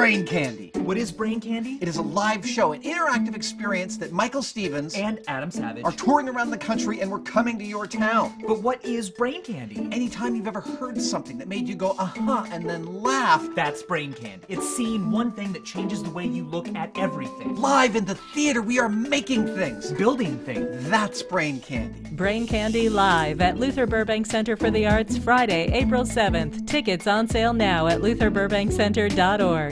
Brain Candy. What is Brain Candy? It is a live show, an interactive experience that Michael Stevens and Adam Savage are touring around the country, and we're coming to your town. But what is Brain Candy? Anytime you've ever heard something that made you go, uh-huh, and then laugh. That's Brain Candy. It's seeing one thing that changes the way you look at everything. Live in the theater, we are making things. Building things. That's Brain Candy. Brain Candy Live at Luther Burbank Center for the Arts, Friday, April 7th. Tickets on sale now at lutherburbankcenter.org.